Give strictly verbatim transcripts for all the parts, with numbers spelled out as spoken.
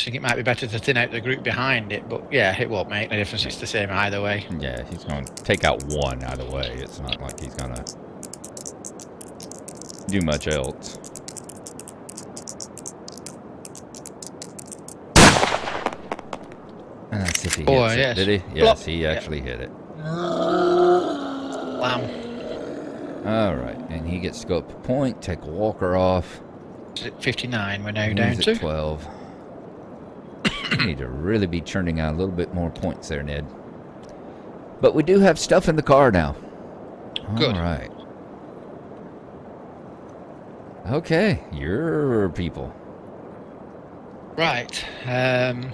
I think it might be better to thin out the group behind it, but yeah, it won't make any difference. It's the same either way. Yeah, he's going to take out one either way. It's not like he's going to do much else. And that's if he hits oh, yes. it. Did he? Yes, he actually yep. hit it. Lamb. All right, and he gets to go up to point, take Walker off. It's at fifty-nine, we're now and down to. twelve. We need to really be churning out a little bit more points there, Ned. But we do have stuff in the car now. Good. All right. Okay, your people. Right. Um,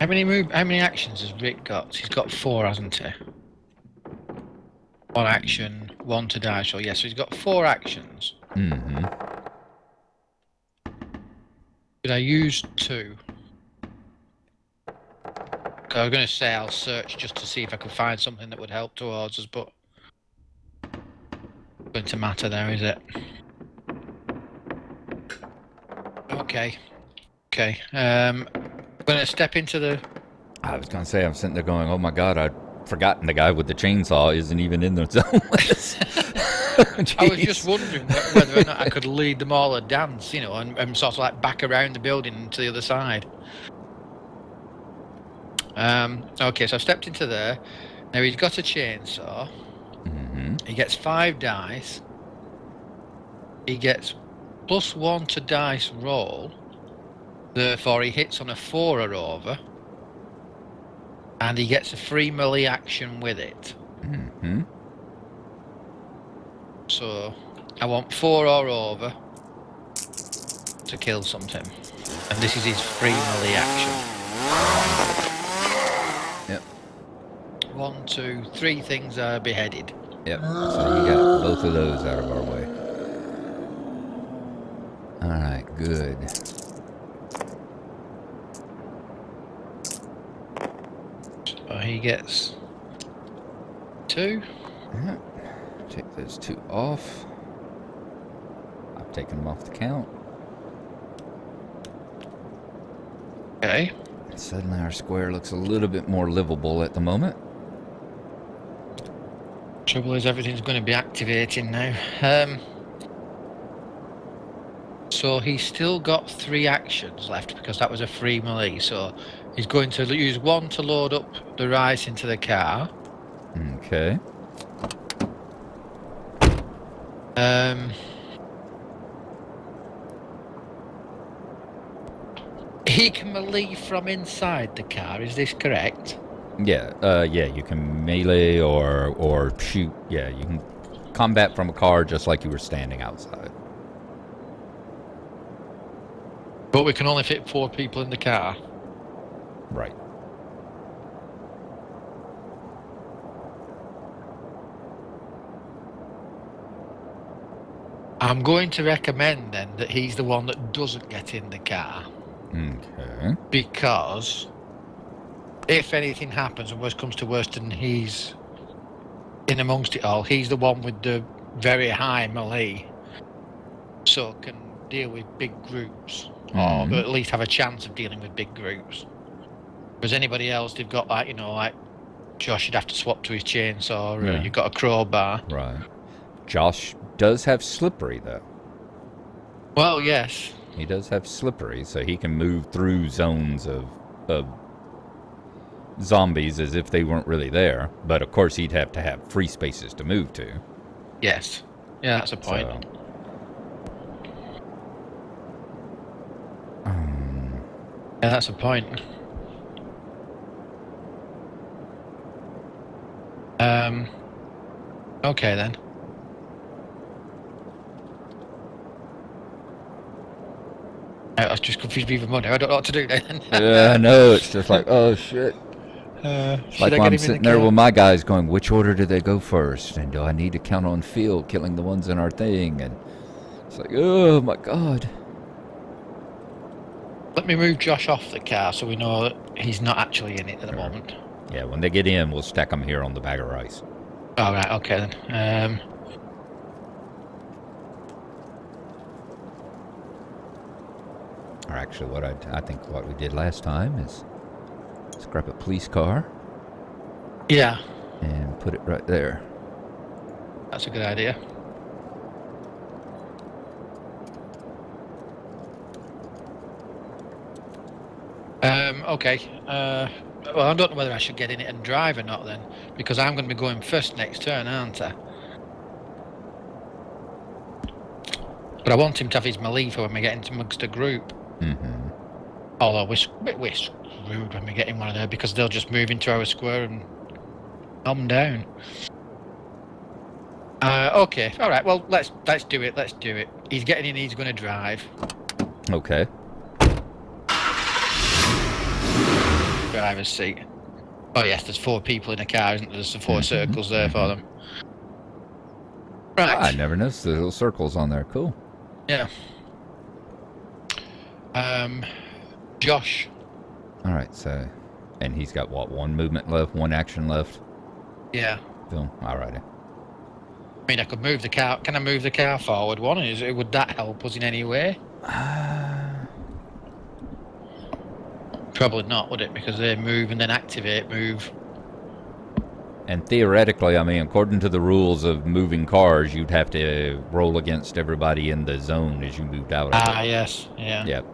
how many move? How many actions has Rick got? He's got four, hasn't he? One action, one to die. So yes, yeah, so he's got four actions. Mm-hmm. Did I use two? I was going to say I'll search just to see if I can find something that would help towards us, but it's going to matter there, is it? Okay. Okay. Um, I'm going to step into the... I was going to say, I'm sitting there going, oh my God, I'd forgotten the guy with the chainsaw isn't even in the zone. I was just wondering whether or not I could lead them all a dance, you know, and, and sort of like back around the building to the other side. Um, okay, so I've stepped into there. Now he's got a chainsaw. Mm-hmm. He gets five dice. He gets plus one to dice roll. Therefore, he hits on a four or over. And he gets a free melee action with it. Mm-hmm. So, I want four or over to kill something. And this is his free melee action. Yep. One, two, three things are beheaded. Yep, so you got both of those out of our way. Alright, good. So he gets two. Yep. Take those two off. I've taken them off the count. Okay. And suddenly our square looks a little bit more livable at the moment. Trouble is everything's going to be activating now. Um, so he's still got three actions left because that was a free melee. So he's going to use one to load up the rice into the car. Okay. Um, he can melee from inside the car, is this correct? Yeah, uh, yeah, you can melee or, or shoot, yeah, you can combat from a car just like you were standing outside. But we can only fit four people in the car. Right. I'm going to recommend then that he's the one that doesn't get in the car. Okay. Because if anything happens and worst comes to worst and he's in amongst it all, he's the one with the very high melee. So can deal with big groups. Mm. Or at least have a chance of dealing with big groups. Whereas anybody else, they've got like, you know, like Josh would have to swap to his chainsaw, or yeah. you've got a crowbar. Right. Josh does have slippery though. Well, yes. He does have slippery, so he can move through zones of, of zombies as if they weren't really there. But of course, he'd have to have free spaces to move to. Yes. Yeah, that's a point. So, um, yeah, that's a point. Um. Okay then. I was just confused even more now. I don't know what to do then. Yeah, I know. It's just like, oh, shit. Uh, like when I'm sitting there with my guys going, which order do they go first? And do I need to count on field, killing the ones in our thing? And it's like, oh, my God. Let me move Josh off the car so we know that he's not actually in it at the right. moment. Yeah, when they get in, we'll stack them here on the bag of rice. All right, okay then. Um... or actually what I, I think what we did last time is scrap a police car. Yeah. And put it right there. That's a good idea. Um, okay. Uh, well, I don't know whether I should get in it and drive or not then, because I'm going to be going first next turn, aren't I? But I want him to have his Malifa when we get into Mugster Group. Mm-hmm. Although we're, we're screwed when we get in one of those, because they'll just move into our square and calm down. Uh, okay, all right. Well, let's let's do it. Let's do it. He's getting in. He's going to drive. Okay. Driver's seat. Oh yes, there's four people in a car, isn't there? There's four circles there for them. Right. I never noticed the little circles on there. Cool. Yeah. Um, Josh. All right, so, and he's got what, one movement left, one action left? Yeah. Boom. All righty. I mean, I could move the car. Can I move the car forward one? Is, would that help us in any way? Uh... Probably not, would it? Because they move and then activate, move. And theoretically, I mean, according to the rules of moving cars, you'd have to roll against everybody in the zone as you moved out. Ah, yes, yeah. Yep.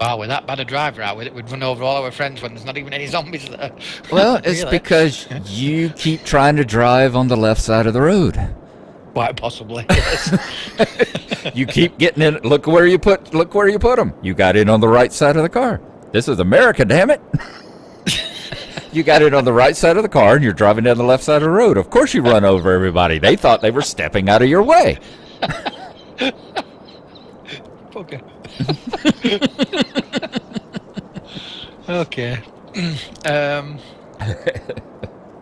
Wow, with that bad a driver out with it, we'd run over all our friends when there's not even any zombies there. Well, it's really? Because you keep trying to drive on the left side of the road. Quite possibly. Yes. You keep getting in. Look where you put. Look where you put them. You got in on the right side of the car. This is America, damn it. You got it on the right side of the car, and you're driving down the left side of the road. Of course you run over everybody. They thought they were stepping out of your way. Okay. Okay. Um,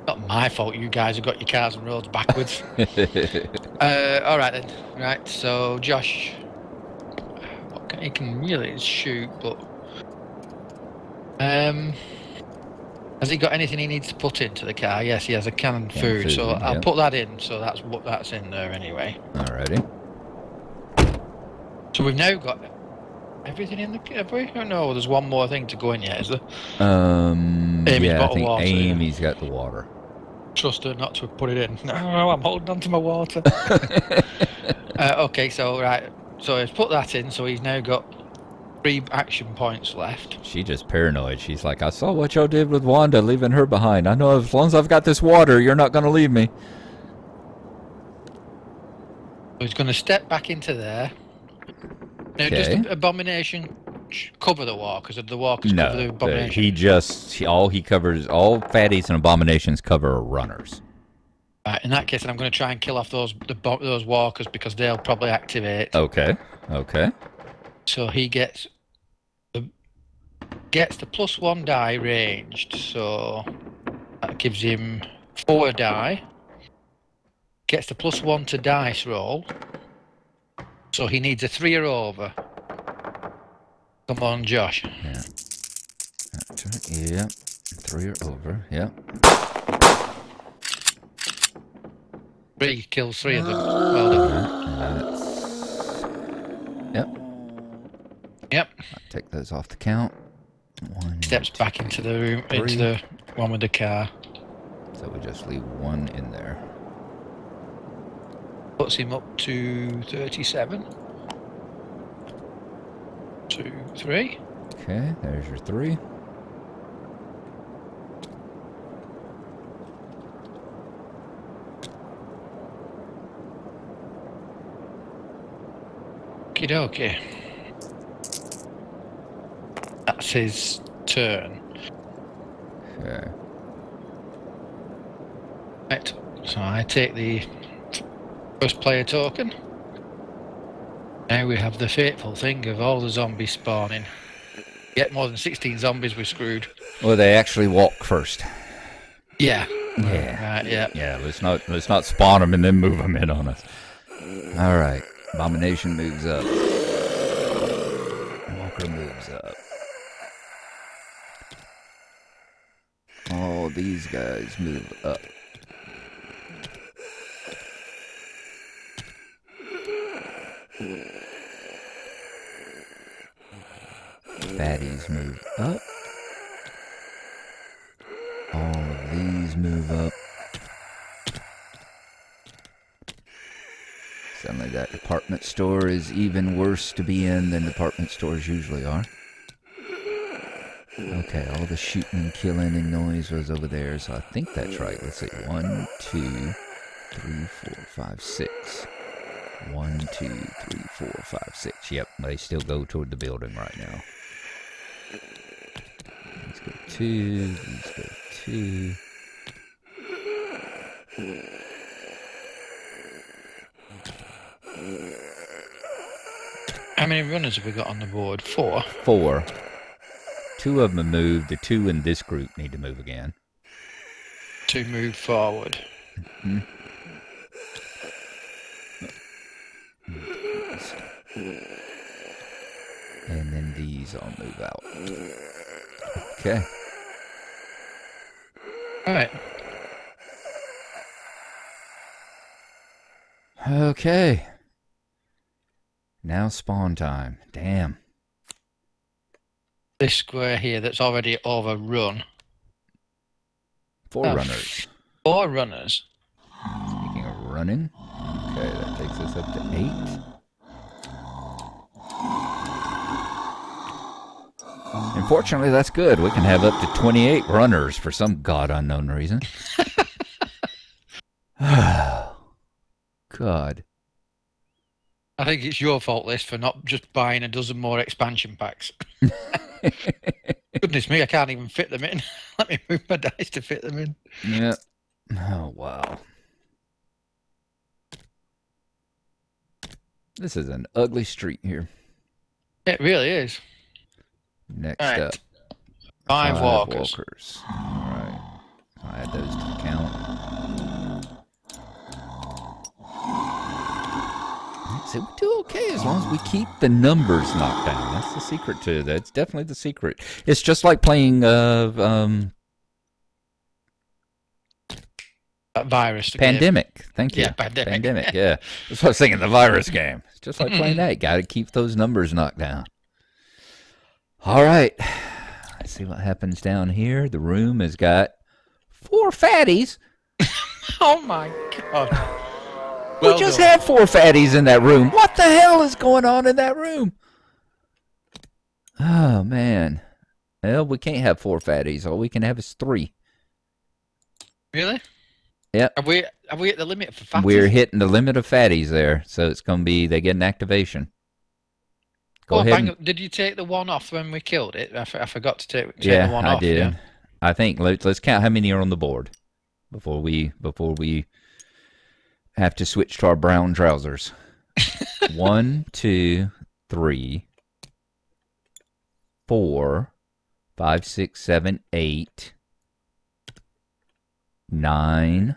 not my fault you guys have got your cars and roads backwards. uh, all right, then. Right, so Josh. Okay, he can really shoot, but... Um... Has he got anything he needs to put into the car? Yes, he has a can of food, food, so I'll yeah. put that in. So that's what that's in there anyway. Alrighty. So we've now got everything in the have we? Oh no, there's one more thing to go in yet, is there? Um, Amy's yeah, got I think water. Amy's got the water. Trust her not to put it in. No, no, I'm holding on to my water. uh, okay, so right, so he's put that in. So he's now got three action points left. She just paranoid. She's like, I saw what y'all did with Wanda, leaving her behind. I know as long as I've got this water, you're not going to leave me. He's going to step back into there. Now, okay. Does the abomination cover the walk? Because the walk is no, cover the abomination. He just all he covers all fatties and abominations cover runners. Right, in that case, I'm going to try and kill off those the, those walkers because they'll probably activate. Okay. Okay. So he gets. Gets the plus one die ranged, so that gives him four die. Gets the plus one to dice roll, so he needs a three or over. Come on, Josh. Yeah. Yeah. Three or over. Yeah. Three kills three of them. Well done. Yeah, yep. Yep. I'll take those off the count. One, steps two, back into the room, three. Into the one with the car. So we just leave one in there. Puts him up to thirty-seven. Two, three. Okay, there's your three. Okie dokie. That's his turn. Okay. Right, so I take the first player token. Now we have the fateful thing of all the zombies spawning. Get more than sixteen zombies, we're screwed. Well, they actually walk first. Yeah. Yeah. Right, yeah. Yeah. Let's not let's not spawn them and then move them in on us. All right. Abomination moves up. Walker moves up. All these guys move up. fatties move up. All of these move up. Suddenly that department store is even worse to be in than department stores usually are. Okay, all the shooting and killing and noise was over there, so I think that's right. Let's see. One, two, three, four, five, six. One, two, three, four, five, six. Yep, they still go toward the building right now. Let's go two. Let's go two. How many runners have we got on the board? Four. Four. Two of them moved. The two in this group need to move again. Two move forward. Mm-hmm. And then these all move out. Okay. All right. Okay. Now spawn time. Damn. This square here that's already overrun. Four oh, runners. Four runners. Speaking of running. Okay, that takes us up to eight. Unfortunately, that's good. We can have up to twenty-eight runners for some god-unknown reason. God. I think it's your fault, Liz, for not just buying a dozen more expansion packs. Goodness me, I can't even fit them in. Let me move my dice to fit them in. Yeah. Oh, wow. This is an ugly street here. It really is. Next right. up, five, five walkers. walkers. All right, I'll add those to the count. So we do okay as long as we keep the numbers knocked down. That's the secret to that. It's definitely the secret. It's just like playing uh, um, a virus pandemic. Game. Thank you. Yeah, pandemic. pandemic. Yeah, that's what I was thinking. The virus game. It's just like playing that. Got to keep those numbers knocked down. All right, let's see what happens down here. The room has got four fatties. Oh, my God. Well we just done. had four fatties in that room. What the hell is going on in that room? Oh, man. Well, we can't have four fatties. All we can have is three. Really? Yep. Are we, are we at the limit for fatties? We're hitting the limit of fatties there, so it's going to be they get an activation. Go oh, ahead and, did you take the one off when we killed it? I, f I forgot to take, take yeah, the one I off. Did. Yeah, I did. I think let's, let's count how many are on the board before we before we have to switch to our brown trousers. One, two, three, four, five, six, seven, eight, nine,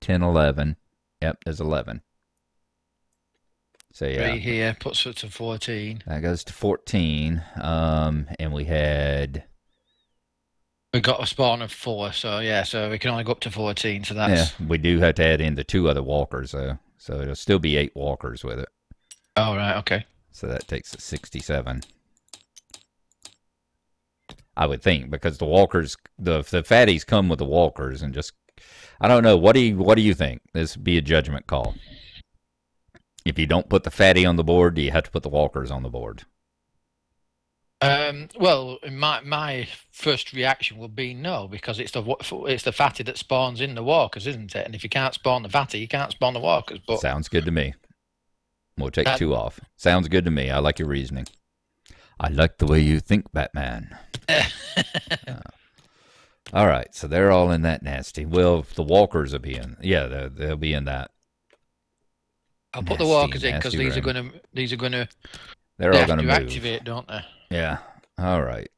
ten, eleven. Yep, there's eleven. So, yeah. Three here, puts it to fourteen. That goes to fourteen. Um, and we had... We got a spawn of four, so yeah, so we can only go up to fourteen, so that's... Yeah, we do have to add in the two other walkers, though. So it'll still be eight walkers with it. Oh, right, okay. So that takes us sixty-seven. I would think, because the walkers, the the fatties come with the walkers and just... I don't know, what do you, what do you think? This would be a judgment call. If you don't put the fatty on the board, do you have to put the walkers on the board? Um, well, my my first reaction will be no, because it's the it's the fatty that spawns in the walkers, isn't it? And if you can't spawn the fatty, you can't spawn the walkers. But sounds good to me. We'll take that, two off. Sounds good to me. I like your reasoning. I like the way you think, Batman. uh, all right, so they're all in that nasty. Well, the walkers will be in. Yeah, they'll, they'll be in that. I'll nasty, put the walkers in because these room. are going to these are going to they're they all going to activate, don't they? Yeah. All right.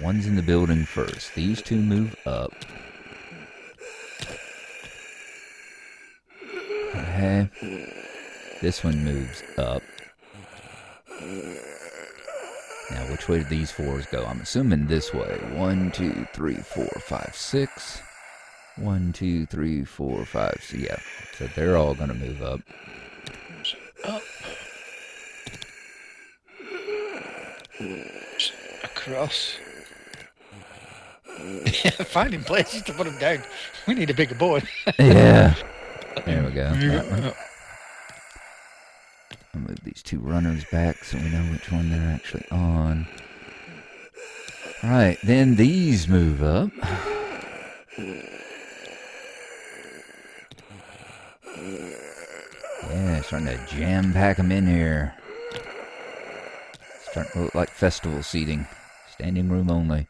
One's in the building first. These two move up. Okay. This one moves up. Now, which way do these fours go? I'm assuming this way. One, two, three, four, five, six. One, two, three, four, five. So yeah, so they're all gonna move up. Up. Across. Finding places to put him down. We need a bigger board. Yeah. There we go. That I'll move these two runners back so we know which one they're actually on. All right, then these move up. Yeah, starting to jam-pack them in here. Starting to look like festival seating. Standing room only.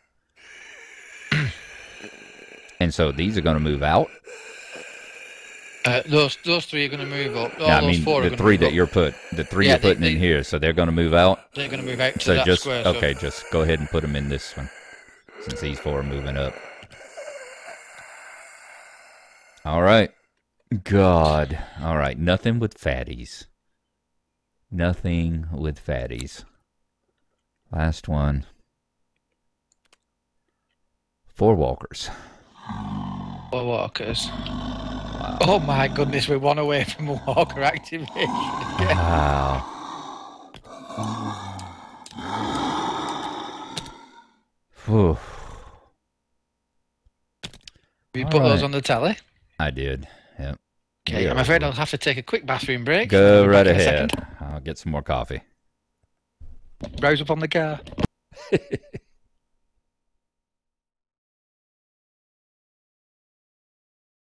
And so these are going to move out? Uh, those those three are going to move up. All yeah, I those mean, four the are three that up. you're put, the three yeah, you're they, putting they, in here, so they're going to move out. They're going to move out to so that just, square. Okay, so. just go ahead and put them in this one, since these four are moving up. All right, God. All right, nothing with fatties. Nothing with fatties. Last one. Four walkers. Four walkers. Wow. Oh my goodness, we're one away from walker activation again. Wow. Whew. You All put right. those on the tally? I did, yep. Okay, yeah, I'm afraid I'll have to take a quick bathroom break. Go right ahead. I'll get some more coffee. Browse up on the car.